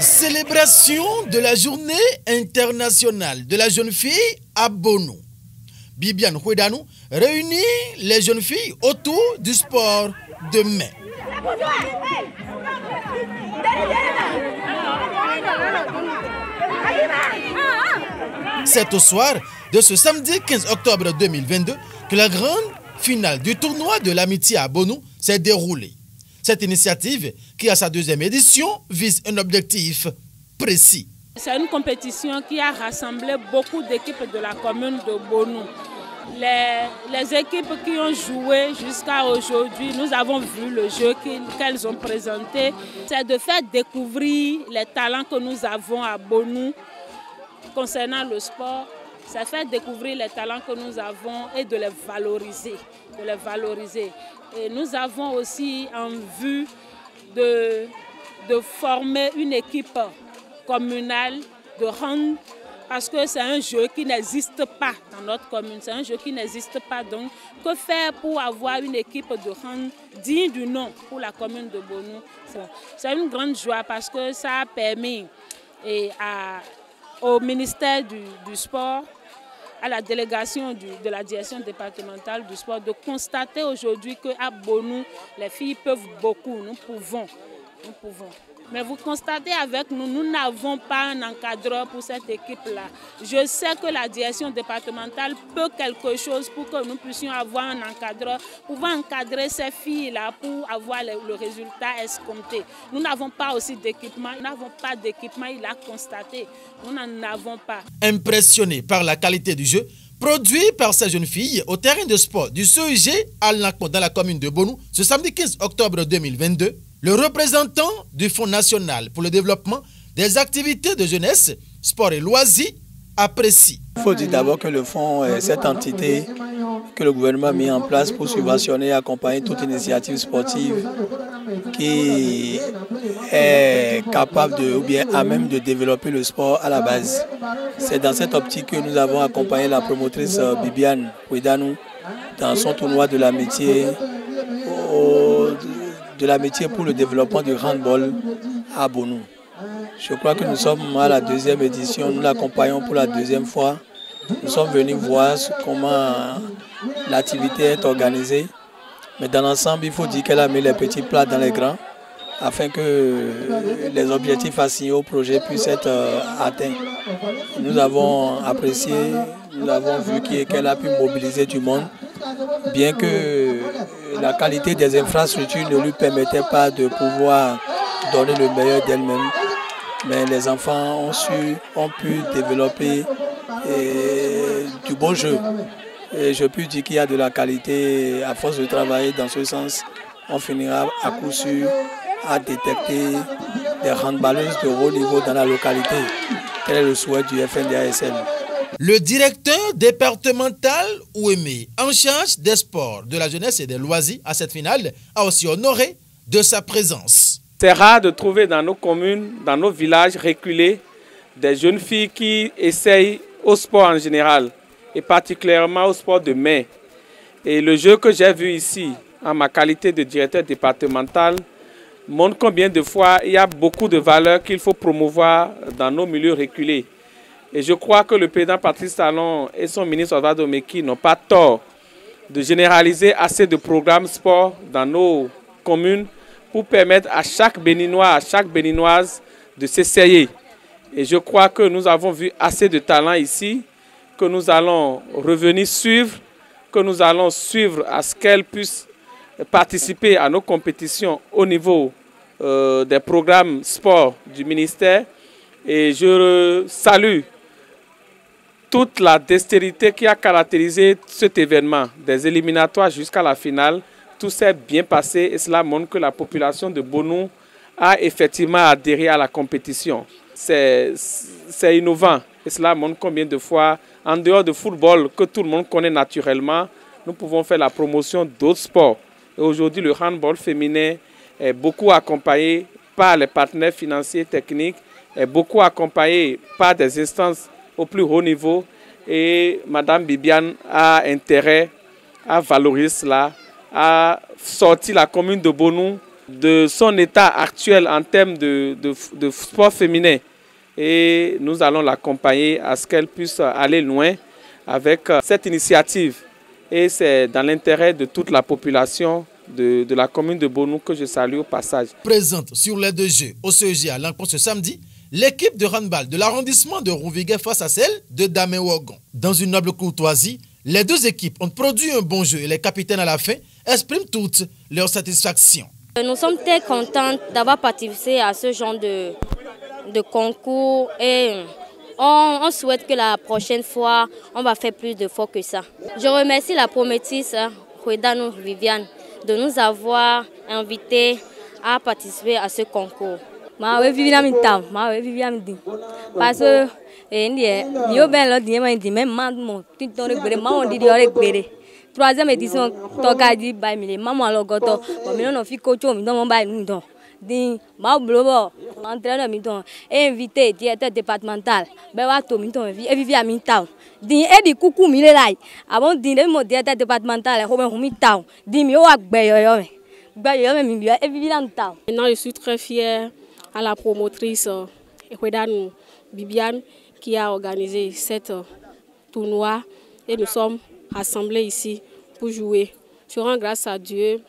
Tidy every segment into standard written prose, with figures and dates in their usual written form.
Célébration de la journée internationale de la jeune fille à Bonou. Bibiane Houédanou réunit les jeunes filles autour du sport de mai. C'est au soir de ce samedi 15 octobre 2022 que la grande finale du tournoi de l'amitié à Bonou s'est déroulée. Cette initiative, qui à sa deuxième édition, vise un objectif précis. C'est une compétition qui a rassemblé beaucoup d'équipes de la commune de Bonou. Les équipes qui ont joué jusqu'à aujourd'hui, nous avons vu le jeu qu'elles ont présenté. C'est de faire découvrir les talents que nous avons à Bonou concernant le sport. Ça fait découvrir les talents que nous avons et de les valoriser. Et nous avons aussi en vue de former une équipe communale de hand, parce que c'est un jeu qui n'existe pas dans notre commune. C'est un jeu qui n'existe pas. Donc, que faire pour avoir une équipe de hand digne du nom pour la commune de Bonou? C'est une grande joie parce que ça a permis au ministère du Sport, à la délégation de la direction départementale du sport, de constater aujourd'hui qu'à Bonou, les filles peuvent beaucoup, nous pouvons. Mais vous constatez avec nous, nous n'avons pas un encadreur pour cette équipe-là. Je sais que la direction départementale peut quelque chose pour que nous puissions avoir un encadreur, pouvoir encadrer ces filles-là pour avoir le résultat escompté. Nous n'avons pas aussi d'équipement, il a constaté, nous n'en avons pas. Impressionné par la qualité du jeu produit par ces jeunes filles au terrain de sport du CEG Alankpon dans la commune de Bonou ce samedi 15 octobre 2022, le représentant du Fonds national pour le développement des activités de jeunesse, sport et loisirs apprécie. Il faut dire d'abord que le Fonds est cette entité que le gouvernement a mis en place pour subventionner et accompagner toute initiative sportive qui est capable de, ou bien à même de développer le sport à la base. C'est dans cette optique que nous avons accompagné la promotrice Bibiane Houédanou dans son tournoi de l'amitié pour le développement du handball à Bonou. Je crois que nous sommes à la deuxième édition, nous l'accompagnons pour la deuxième fois. Nous sommes venus voir comment l'activité est organisée. Mais dans l'ensemble, il faut dire qu'elle a mis les petits plats dans les grands afin que les objectifs assignés au projet puissent être atteints. Nous avons apprécié, nous avons vu qu'elle a pu mobiliser du monde, bien que la qualité des infrastructures ne lui permettait pas de pouvoir donner le meilleur d'elle-même. Mais les enfants ont pu développer du beau jeu. Et je peux dire qu'il y a de la qualité. À force de travailler dans ce sens, on finira à coup sûr à détecter des handballeuses de haut niveau dans la localité. Tel est le souhait du FNDASL. Le directeur départemental ouémé en charge des sports, de la jeunesse et des loisirs à cette finale a aussi honoré de sa présence. C'est rare de trouver dans nos communes, dans nos villages reculés, des jeunes filles qui essayent au sport en général et particulièrement au sport de mai. Et le jeu que j'ai vu ici, en ma qualité de directeur départemental, montre combien de fois il y a beaucoup de valeurs qu'il faut promouvoir dans nos milieux reculés. Et je crois que le président Patrice Talon et son ministre Oswald Domeki n'ont pas tort de généraliser assez de programmes sport dans nos communes pour permettre à chaque Béninois, à chaque Béninoise de s'essayer. Et je crois que nous avons vu assez de talents ici, que nous allons revenir suivre, que nous allons suivre à ce qu'elles puissent participer à nos compétitions au niveau des programmes sport du ministère. Et je salue toute la dextérité qui a caractérisé cet événement, des éliminatoires jusqu'à la finale. Tout s'est bien passé et cela montre que la population de Bonou a effectivement adhéré à la compétition. C'est innovant et cela montre combien de fois, en dehors de football que tout le monde connaît naturellement, nous pouvons faire la promotion d'autres sports. Et aujourd'hui, le handball féminin est beaucoup accompagné par les partenaires financiers et techniques, est beaucoup accompagné par des instances au plus haut niveau et Mme Bibiane a intérêt à valoriser cela, à sortir la commune de Bonou de son état actuel en termes de sport féminin. Et nous allons l'accompagner à ce qu'elle puisse aller loin avec cette initiative. Et c'est dans l'intérêt de toute la population de la commune de Bonou que je salue au passage. Présente sur les deux jeux au CEG Alankpon ce samedi, l'équipe de handball de l'arrondissement de Rouviguet face à celle de Damé Wagon. Dans une noble courtoisie, les deux équipes ont produit un bon jeu et les capitaines à la fin expriment toute leur satisfaction. Nous sommes très contents d'avoir participé à ce genre de concours et on souhaite que la prochaine fois, on va faire plus de fois que ça. Je remercie la promettrice Houédanou Viviane de nous avoir invités à participer à ce concours. Parce que troisième édition, invité directeur départemental, maintenant je suis très fière à la promotrice Houédanou Bibiane qui a organisé cette tournoi et nous sommes rassemblés ici pour jouer. Je rends grâce à Dieu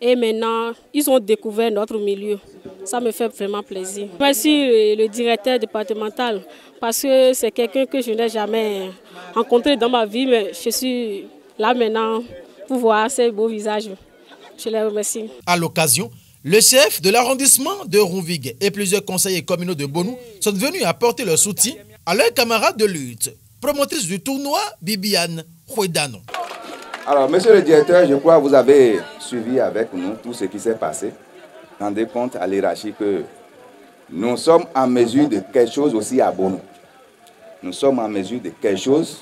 et maintenant ils ont découvert notre milieu. Ça me fait vraiment plaisir. Merci le directeur départemental parce que c'est quelqu'un que je n'ai jamais rencontré dans ma vie, mais je suis là maintenant pour voir ces beaux visages. Je les remercie. À l'occasion, le chef de l'arrondissement de Rouviguet et plusieurs conseillers communaux de Bonou sont venus apporter leur soutien à leurs camarades de lutte. Promotrice du tournoi, Bibiane Houédanou. Alors, monsieur le directeur, je crois que vous avez suivi avec nous tout ce qui s'est passé. Rendez compte à l'hierarchie que nous sommes en mesure de quelque chose aussi à Bonou. Nous sommes en mesure de quelque chose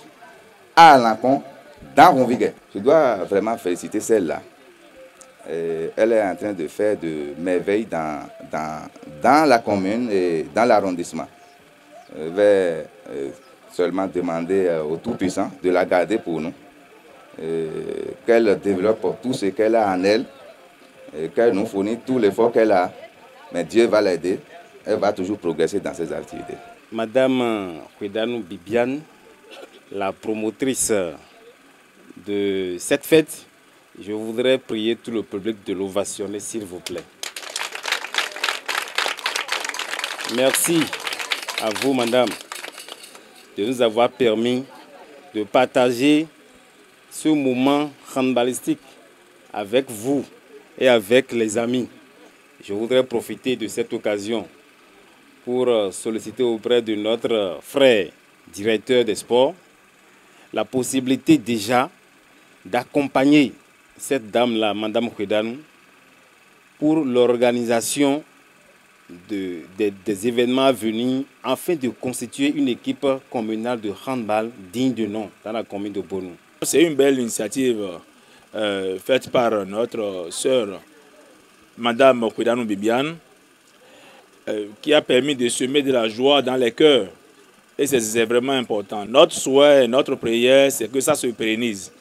à Alankpon, dans Hounviguè. Je dois vraiment féliciter celle-là. Elle est en train de faire de merveilles dans la commune et dans l'arrondissement. Je vais seulement demander au Tout-Puissant de la garder pour nous, qu'elle développe tout ce qu'elle a en elle, qu'elle nous fournit tout l'effort qu'elle a. Mais Dieu va l'aider, elle va toujours progresser dans ses activités. Madame Houédanou Bibiane, la promotrice de cette fête, je voudrais prier tout le public de l'ovationner, s'il vous plaît. Merci à vous, madame, de nous avoir permis de partager ce moment handballistique avec vous et avec les amis. Je voudrais profiter de cette occasion pour solliciter auprès de notre frère directeur des sports la possibilité déjà d'accompagner cette dame-là, Madame Houédanou, pour l'organisation des événements à venir afin de constituer une équipe communale de handball digne de nom dans la commune de Bonou. C'est une belle initiative faite par notre sœur, Madame Houédanou Bibiane, qui a permis de semer de la joie dans les cœurs. Et c'est vraiment important. Notre souhait, notre prière, c'est que ça se pérennise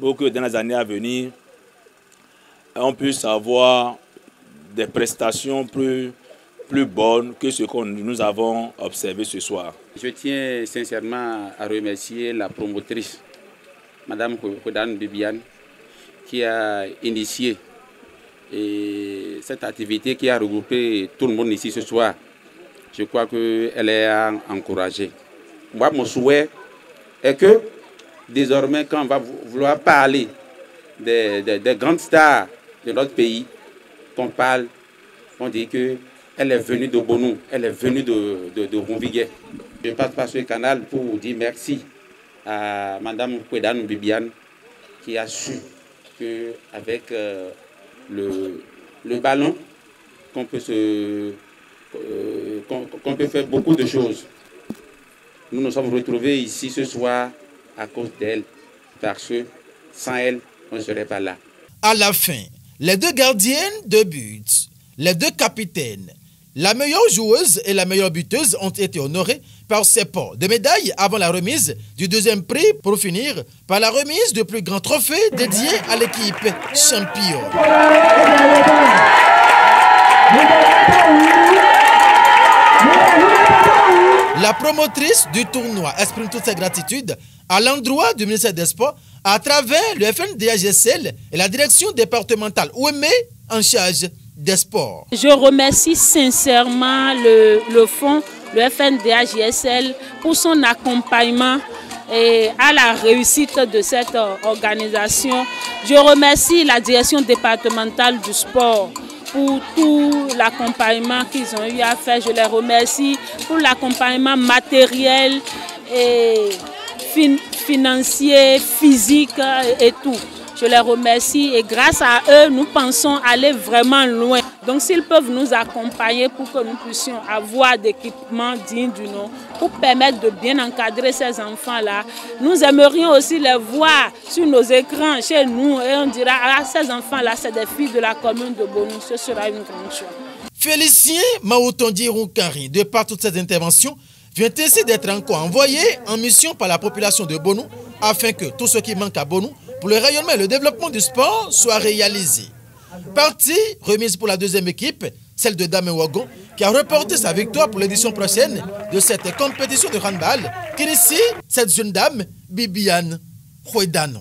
pour que dans les années à venir, on puisse avoir des prestations plus bonnes que ce que nous avons observé ce soir. Je tiens sincèrement à remercier la promotrice, Madame Houédanou Bibiane, qui a initié cette activité qui a regroupé tout le monde ici ce soir. Je crois qu'elle est encouragée. Moi, mon souhait est que désormais, quand on va vouloir parler des grandes stars de notre pays, qu'on parle, on dit qu'elle est venue de Bonou, elle est venue de Rouviguet. Je passe par ce canal pour vous dire merci à Madame Houédanou Bibiane qui a su qu'avec le ballon, qu'on peut faire beaucoup de choses. Nous nous sommes retrouvés ici ce soir à cause d'elle, parce que sans elle, on ne serait pas là. À la fin, les deux gardiennes de but, les deux capitaines, la meilleure joueuse et la meilleure buteuse ont été honorées par ces ports de médailles avant la remise du deuxième prix, pour finir par la remise du plus grand trophée dédié à l'équipe championne. La promotrice du tournoi exprime toute sa gratitude à l'endroit du ministère des Sports à travers le FNDAGCL et la direction départementale ouémé en charge des sports. Je remercie sincèrement le fonds, le FNDAGCL, pour son accompagnement et à la réussite de cette organisation. Je remercie la direction départementale du sport pour tout l'accompagnement qu'ils ont eu à faire. Je les remercie pour l'accompagnement matériel et financier, physique et tout. Je les remercie et grâce à eux, nous pensons aller vraiment loin. Donc s'ils peuvent nous accompagner pour que nous puissions avoir d'équipements dignes du nom, pour permettre de bien encadrer ces enfants-là. Nous aimerions aussi les voir sur nos écrans chez nous et on dira ah, ces enfants-là, c'est des filles de la commune de Bonou, ce sera une grande chose. Félicien Maoutondi Roukari, de par toutes ces interventions, vient ainsi d'être encore envoyé en mission par la population de Bonou afin que tout ce qui manque à Bonou pour le rayonnement et le développement du sport soit réalisé. Partie remise pour la deuxième équipe, celle de Damé Wagon, qui a reporté sa victoire pour l'édition prochaine de cette compétition de handball, qui initie cette jeune dame, Bibiane Houédanou.